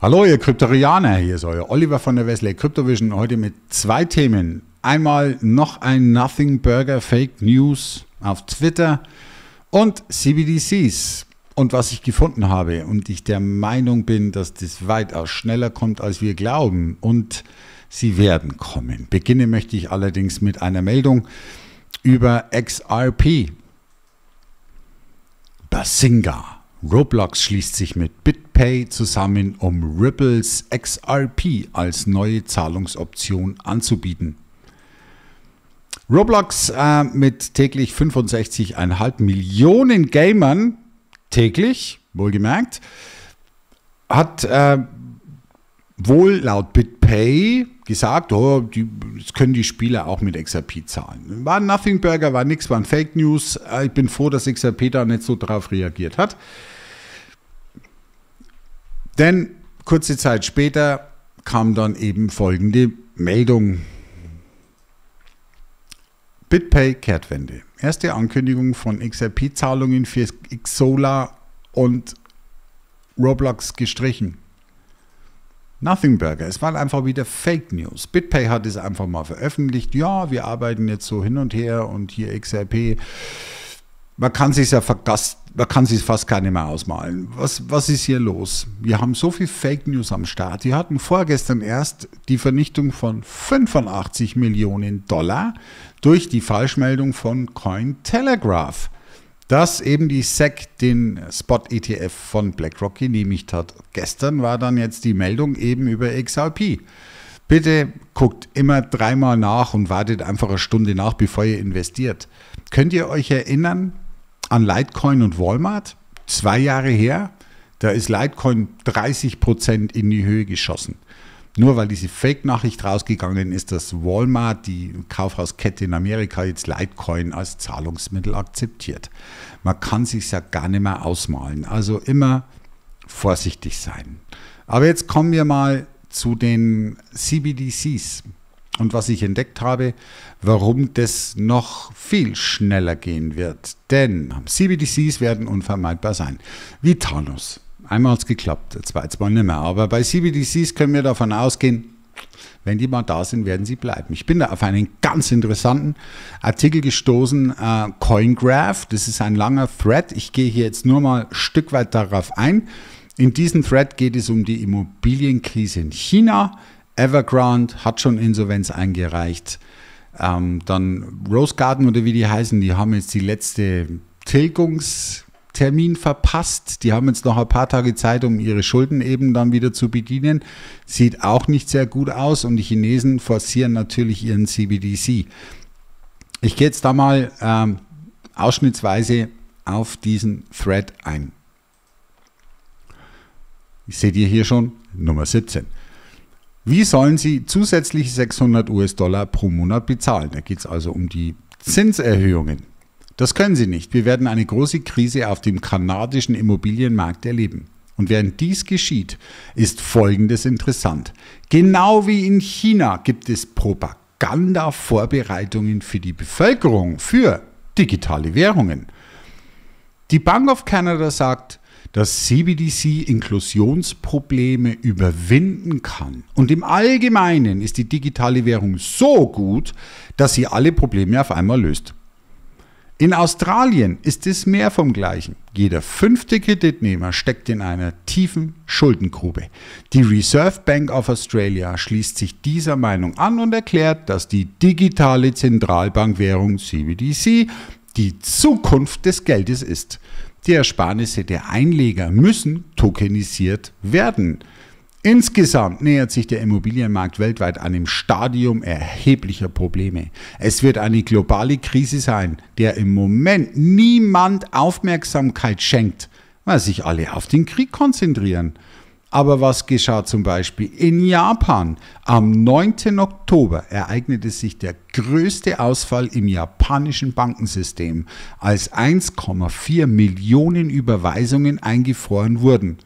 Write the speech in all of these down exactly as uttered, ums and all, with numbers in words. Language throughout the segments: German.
Hallo ihr Kryptorianer, hier ist euer Oliver von der Wesley CryptoVision, heute mit zwei Themen. Einmal noch ein Nothing Burger Fake News auf Twitter und C B D Cs und was ich gefunden habe und ich der Meinung bin, dass das weitaus schneller kommt, als wir glauben und sie werden kommen. Beginnen möchte ich allerdings mit einer Meldung über X R P. Bazinga! Roblox schließt sich mit BitPay zusammen, um Ripples X R P als neue Zahlungsoption anzubieten. Roblox äh, mit täglich fünfundsechzig Komma fünf Millionen Gamern, täglich, wohlgemerkt, hat äh, wohl laut BitPay gesagt, oh, die, das können die Spieler auch mit X R P zahlen. War ein Nothing Burger, war nichts, waren Fake News. Ich bin froh, dass X R P da nicht so drauf reagiert hat. Denn kurze Zeit später kam dann eben folgende Meldung. BitPay Kehrtwende. Erste Ankündigung von X R P-Zahlungen für Xsolla und Roblox gestrichen. Nothing Burger. Es waren einfach wieder Fake News. BitPay hat es einfach mal veröffentlicht. Ja, wir arbeiten jetzt so hin und her und hier X R P. Man kann sich ja vergast, man kann sich fast keine mehr ausmalen. Was, was ist hier los? Wir haben so viel Fake News am Start. Wir hatten vorgestern erst die Vernichtung von fünfundachtzig Millionen Dollar durch die Falschmeldung von Cointelegraph, dass eben die S E C den Spot E T F von BlackRock genehmigt hat. Gestern war dann jetzt die Meldung eben über X R P. Bitte guckt immer dreimal nach und wartet einfach eine Stunde nach, bevor ihr investiert. Könnt ihr euch erinnern an Litecoin und Walmart? Zwei Jahre her, da ist Litecoin dreißig Prozent in die Höhe geschossen. Nur weil diese Fake-Nachricht rausgegangen ist, dass Walmart, die Kaufhauskette in Amerika, jetzt Litecoin als Zahlungsmittel akzeptiert. Man kann sich ja gar nicht mehr ausmalen. Also immer vorsichtig sein. Aber jetzt kommen wir mal zu den C B D Cs und was ich entdeckt habe, warum das noch viel schneller gehen wird. Denn C B D Cs werden unvermeidbar sein, wie Thanos. Einmal hat es geklappt, zweimal nicht mehr. Aber bei C B D Cs können wir davon ausgehen, wenn die mal da sind, werden sie bleiben. Ich bin da auf einen ganz interessanten Artikel gestoßen, äh, Cointelegraph. Das ist ein langer Thread. Ich gehe hier jetzt nur mal ein Stück weit darauf ein. In diesem Thread geht es um die Immobilienkrise in China. Evergrande hat schon Insolvenz eingereicht. Ähm, dann Rose Garden oder wie die heißen, die haben jetzt die letzte Tilgungs- Termin verpasst. Die haben jetzt noch ein paar Tage Zeit, um ihre Schulden eben dann wieder zu bedienen. Sieht auch nicht sehr gut aus und die Chinesen forcieren natürlich ihren C B D C. Ich gehe jetzt da mal ähm, ausschnittsweise auf diesen Thread ein. Seht ihr hier schon? Nummer siebzehn. Wie sollen sie zusätzlich sechshundert US-Dollar pro Monat bezahlen? Da geht es also um die Zinserhöhungen. Das können sie nicht. Wir werden eine große Krise auf dem kanadischen Immobilienmarkt erleben. Und während dies geschieht, ist Folgendes interessant. Genau wie in China gibt es Propaganda-Vorbereitungen für die Bevölkerung für digitale Währungen. Die Bank of Canada sagt, dass C B D C Inklusionsprobleme überwinden kann. Und im Allgemeinen ist die digitale Währung so gut, dass sie alle Probleme auf einmal löst. In Australien ist es mehr vom Gleichen. Jeder fünfte Kreditnehmer steckt in einer tiefen Schuldengrube. Die Reserve Bank of Australia schließt sich dieser Meinung an und erklärt, dass die digitale Zentralbankwährung C B D C die Zukunft des Geldes ist. Die Ersparnisse der Einleger müssen tokenisiert werden. Insgesamt nähert sich der Immobilienmarkt weltweit einem Stadium erheblicher Probleme. Es wird eine globale Krise sein, der im Moment niemand Aufmerksamkeit schenkt, weil sich alle auf den Krieg konzentrieren. Aber was geschah zum Beispiel in Japan? Am neunten Oktober ereignete sich der größte Ausfall im japanischen Bankensystem, als eins Komma vier Millionen Überweisungen eingefroren wurden.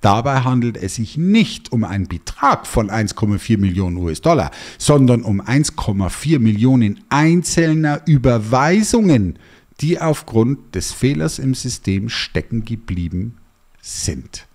Dabei handelt es sich nicht um einen Betrag von eins Komma vier Millionen US-Dollar, sondern um eins Komma vier Millionen einzelner Überweisungen, die aufgrund des Fehlers im System stecken geblieben sind.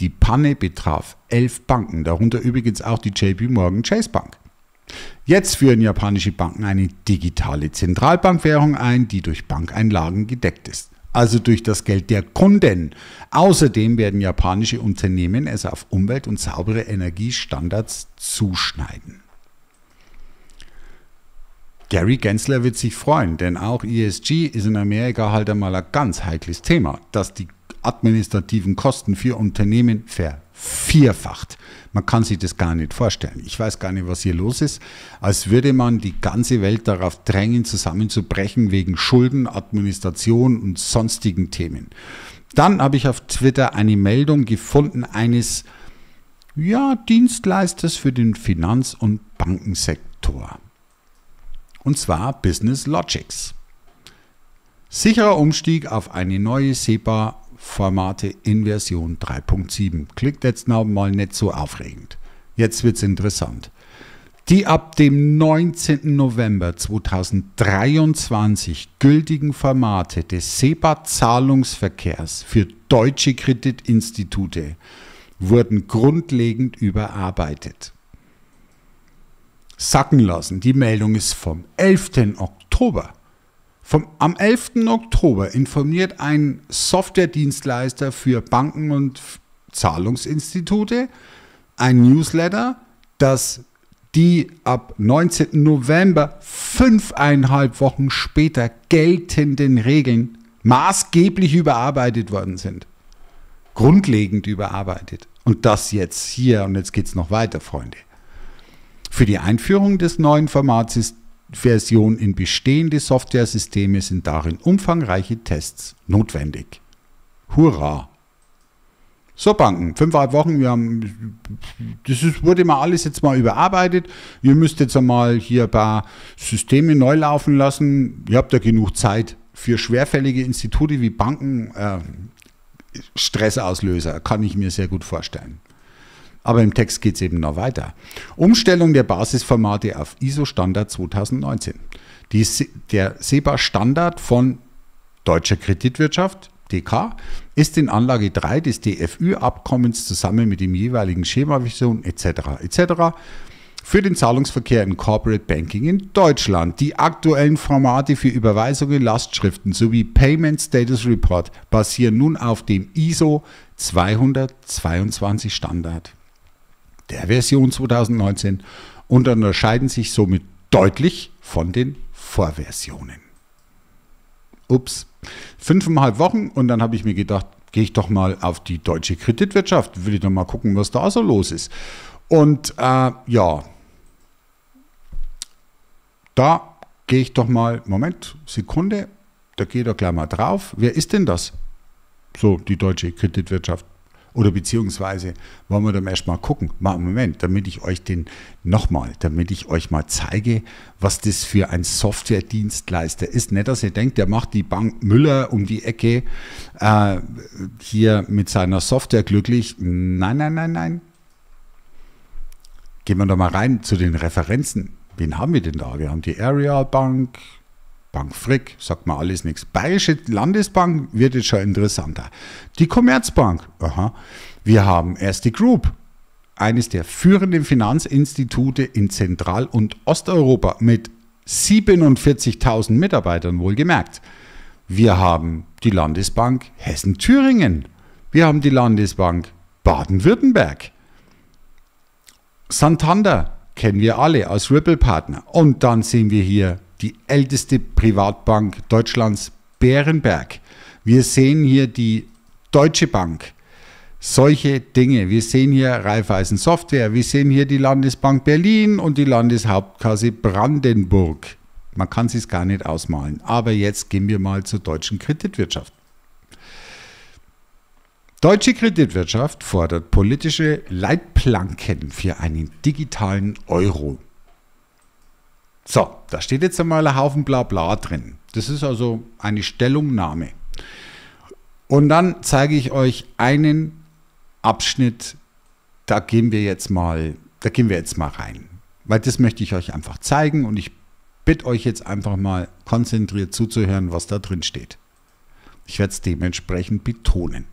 Die Panne betraf elf Banken, darunter übrigens auch die J P Morgan Chase Bank. Jetzt führen japanische Banken eine digitale Zentralbankwährung ein, die durch Bankeinlagen gedeckt ist, also durch das Geld der Kunden. Außerdem werden japanische Unternehmen es auf Umwelt- und saubere Energiestandards zuschneiden. Gary Gensler wird sich freuen, denn auch E S G ist in Amerika halt einmal ein ganz heikles Thema, das die administrativen Kosten für Unternehmen vervierfacht. Man kann sich das gar nicht vorstellen. Ich weiß gar nicht, was hier los ist. Als würde man die ganze Welt darauf drängen, zusammenzubrechen wegen Schulden, Administration und sonstigen Themen. Dann habe ich auf Twitter eine Meldung gefunden eines ja, Dienstleisters für den Finanz- und Bankensektor. Und zwar Business Logics. Sicherer Umstieg auf eine neue SEPA-Formate in Version drei Punkt sieben. Klingt jetzt noch mal nicht so aufregend. Jetzt wird es interessant. Die ab dem neunzehnten November zweitausenddreiundzwanzig gültigen Formate des SEPA-Zahlungsverkehrs für deutsche Kreditinstitute wurden grundlegend überarbeitet. Sacken lassen. Die Meldung ist vom elften Oktober. Vom, am elften Oktober informiert ein Softwaredienstleister für Banken und Zahlungsinstitute ein Newsletter, dass die ab neunzehnten November fünfeinhalb Wochen später geltenden Regeln maßgeblich überarbeitet worden sind. Grundlegend überarbeitet. Und das jetzt hier, und jetzt geht es noch weiter, Freunde. Für die Einführung des neuen Formats ist Version in bestehende Softwaresysteme sind darin umfangreiche Tests notwendig. Hurra! So Banken, fünfeinhalb Wochen, wir haben, das ist, wurde mal alles jetzt mal überarbeitet. Ihr müsst jetzt einmal hier ein paar Systeme neu laufen lassen. Ihr habt ja genug Zeit für schwerfällige Institute wie Banken. Äh, Stressauslöser, kann ich mir sehr gut vorstellen. Aber im Text geht es eben noch weiter. Umstellung der Basisformate auf I S O-Standard zweitausendneunzehn. Die, der SEPA-Standard von Deutscher Kreditwirtschaft, D K, ist in Anlage drei des D F Ü-Abkommens zusammen mit dem jeweiligen Schemavision et cetera et cetera für den Zahlungsverkehr im Corporate Banking in Deutschland. Die aktuellen Formate für Überweisungen, Lastschriften sowie Payment Status Report basieren nun auf dem I S O zweihundertzweiundzwanzig Standard der Version zweitausendneunzehn und unterscheiden sich somit deutlich von den Vorversionen. Ups, fünfeinhalb Wochen und dann habe ich mir gedacht, gehe ich doch mal auf die Deutsche Kreditwirtschaft, will ich doch mal gucken, was da so los ist. Und äh, ja, da gehe ich doch mal, Moment, Sekunde, da gehe ich doch gleich mal drauf. Wer ist denn das? So, die Deutsche Kreditwirtschaft. Oder beziehungsweise wollen wir dann erstmal gucken. Mal einen Moment, damit ich euch den nochmal, damit ich euch mal zeige, was das für ein Softwaredienstleister ist. Nicht, dass ihr denkt, der macht die Bank Müller um die Ecke äh, hier mit seiner Software glücklich. Nein, nein, nein, nein. Gehen wir da mal rein zu den Referenzen. Wen haben wir denn da? Wir haben die Area Bank, Bank Frick, sagt mal alles nichts. Bayerische Landesbank wird jetzt schon interessanter. Die Commerzbank, aha. Wir haben Erste Group, eines der führenden Finanzinstitute in Zentral- und Osteuropa mit siebenundvierzigtausend Mitarbeitern, wohlgemerkt. Wir haben die Landesbank Hessen-Thüringen. Wir haben die Landesbank Baden-Württemberg. Santander kennen wir alle als Ripple-Partner. Und dann sehen wir hier die älteste Privatbank Deutschlands, Bärenberg. Wir sehen hier die Deutsche Bank. Solche Dinge. Wir sehen hier Raiffeisen Software. Wir sehen hier die Landesbank Berlin und die Landeshauptkasse Brandenburg. Man kann es sich gar nicht ausmalen. Aber jetzt gehen wir mal zur Deutschen Kreditwirtschaft. Deutsche Kreditwirtschaft fordert politische Leitplanken für einen digitalen Euro. So, da steht jetzt einmal ein Haufen Blabla drin. Das ist also eine Stellungnahme. Und dann zeige ich euch einen Abschnitt, da gehen wir jetzt mal, da gehen wir jetzt mal rein. Weil das möchte ich euch einfach zeigen und ich bitte euch jetzt einfach mal konzentriert zuzuhören, was da drin steht. Ich werde es dementsprechend betonen.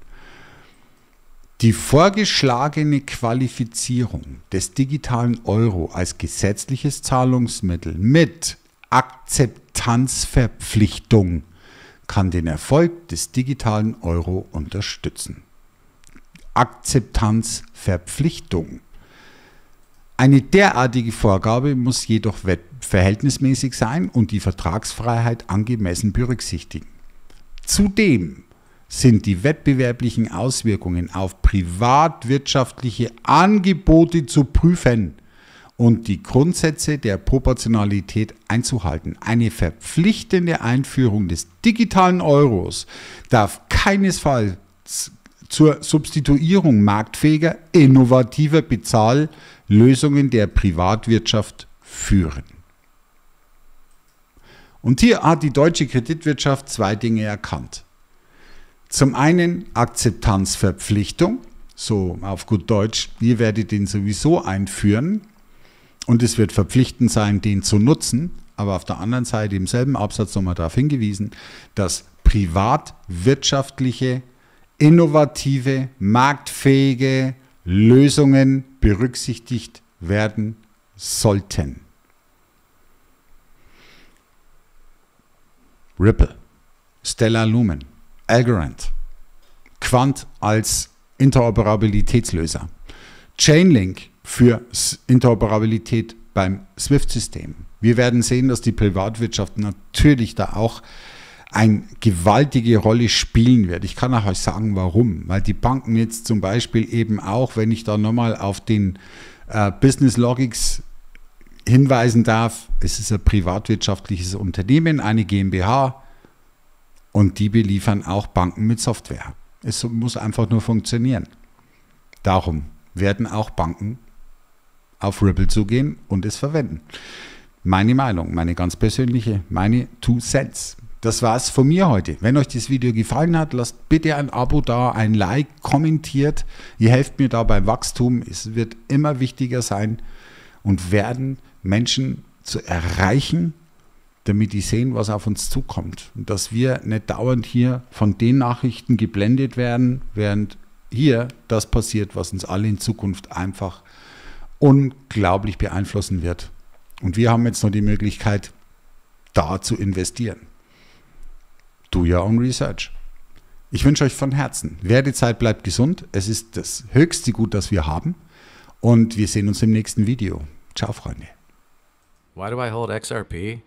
Die vorgeschlagene Qualifizierung des digitalen Euro als gesetzliches Zahlungsmittel mit Akzeptanzverpflichtung kann den Erfolg des digitalen Euro unterstützen. Akzeptanzverpflichtung. Eine derartige Vorgabe muss jedoch verhältnismäßig sein und die Vertragsfreiheit angemessen berücksichtigen. Zudem sind die wettbewerblichen Auswirkungen auf privatwirtschaftliche Angebote zu prüfen und die Grundsätze der Proportionalität einzuhalten. Eine verpflichtende Einführung des digitalen Euros darf keinesfalls zur Substituierung marktfähiger, innovativer Bezahllösungen der Privatwirtschaft führen. Und hier hat die Deutsche Kreditwirtschaft zwei Dinge erkannt. Zum einen Akzeptanzverpflichtung, so auf gut Deutsch, ihr werdet den sowieso einführen und es wird verpflichtend sein, den zu nutzen, aber auf der anderen Seite im selben Absatz nochmal darauf hingewiesen, dass privatwirtschaftliche, innovative, marktfähige Lösungen berücksichtigt werden sollten. Ripple, Stellar Lumen, Evergrande, Quant als Interoperabilitätslöser, Chainlink für Interoperabilität beim SWIFT-System. Wir werden sehen, dass die Privatwirtschaft natürlich da auch eine gewaltige Rolle spielen wird. Ich kann auch euch sagen, warum. Weil die Banken jetzt zum Beispiel eben auch, wenn ich da nochmal auf den äh, Business Logics hinweisen darf, es ist ein privatwirtschaftliches Unternehmen, eine GmbH, und die beliefern auch Banken mit Software. Es muss einfach nur funktionieren. Darum werden auch Banken auf Ripple zugehen und es verwenden. Meine Meinung, meine ganz persönliche, meine Two Cents. Das war's von mir heute. Wenn euch das Video gefallen hat, lasst bitte ein Abo da, ein Like, kommentiert. Ihr helft mir da beim Wachstum. Es wird immer wichtiger sein und werden Menschen zu erreichen, damit die sehen, was auf uns zukommt. Und dass wir nicht dauernd hier von den Nachrichten geblendet werden, während hier das passiert, was uns alle in Zukunft einfach unglaublich beeinflussen wird. Und wir haben jetzt noch die Möglichkeit, da zu investieren. Do your own research. Ich wünsche euch von Herzen, wer die Zeit bleibt gesund. Es ist das höchste Gut, das wir haben. Und wir sehen uns im nächsten Video. Ciao, Freunde. Why do I hold X R P?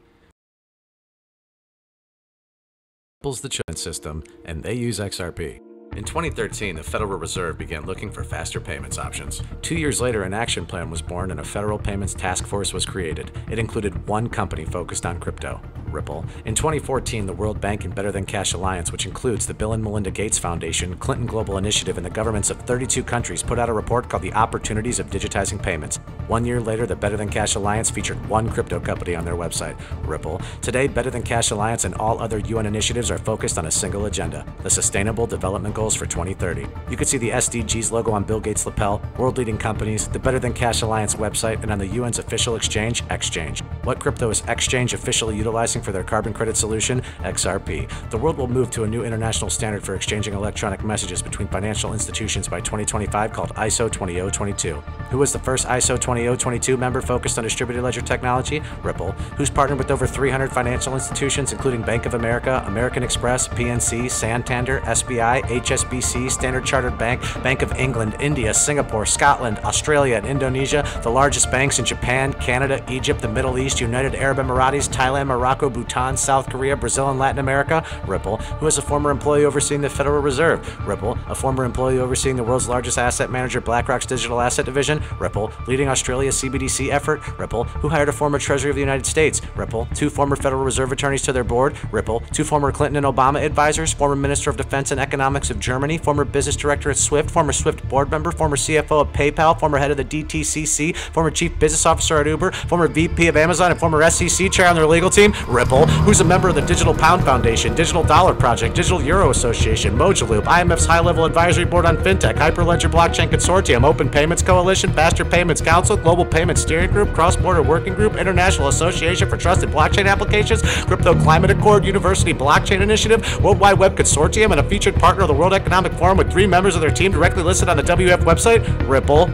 Ripple's the chain system, and they use X R P. In twenty thirteen, the Federal Reserve began looking for faster payments options. Two years later, an action plan was born and a federal payments task force was created. It included one company focused on crypto, Ripple. In twenty fourteen, the World Bank and Better Than Cash Alliance, which includes the Bill and Melinda Gates Foundation, Clinton Global Initiative, and the governments of thirty-two countries, put out a report called The Opportunities of Digitizing Payments. One year later, the Better Than Cash Alliance featured one crypto company on their website, Ripple. Today, Better Than Cash Alliance and all other U N initiatives are focused on a single agenda, the Sustainable Development Goals for twenty thirty. You can see the S D Gs logo on Bill Gates' lapel, world-leading companies, the Better Than Cash Alliance website, and on the U N's official exchange, Xchange. What crypto is Xchange officially utilizing for their carbon credit solution? X R P. The world will move to a new international standard for exchanging electronic messages between financial institutions by twenty twenty-five called I S O two zero zero two two. Who was the first I S O two zero zero two two member focused on distributed ledger technology? Ripple. Who's partnered with over three hundred financial institutions including Bank of America, American Express, P N C, Santander, S B I, H S B C, Standard Chartered Bank, Bank of England, India, Singapore, Scotland, Australia, and Indonesia, the largest banks in Japan, Canada, Egypt, the Middle East, United Arab Emirates, Thailand, Morocco, Bhutan, South Korea, Brazil, and Latin America. Ripple, who is a former employee overseeing the Federal Reserve. Ripple, a former employee overseeing the world's largest asset manager, BlackRock's digital asset division. Ripple, leading Australia's C B D C effort. Ripple, who hired a former Treasury of the United States. Ripple, two former Federal Reserve attorneys to their board. Ripple, two former Clinton and Obama advisors, former Minister of Defense and Economics of Germany, former business director at SWIFT, former SWIFT board member, former C F O of PayPal, former head of the D T C C, former chief business officer at Uber, former V P of Amazon, and former S E C chair on their legal team, Ripple, who's a member of the Digital Pound Foundation, Digital Dollar Project, Digital Euro Association, Mojaloop, I M F's high-level advisory board on FinTech, Hyperledger Blockchain Consortium, Open Payments Coalition, Association, Faster Payments Council, Global Payments Steering Group, Cross-Border Working Group, International Association for Trusted Blockchain Applications, Crypto Climate Accord, University Blockchain Initiative, World Wide Web Consortium, and a featured partner of the World Economic Forum with three members of their team directly listed on the W F website, Ripple.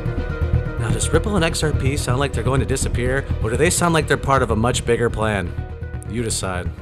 Now, does Ripple and X R P sound like they're going to disappear, or do they sound like they're part of a much bigger plan? You decide.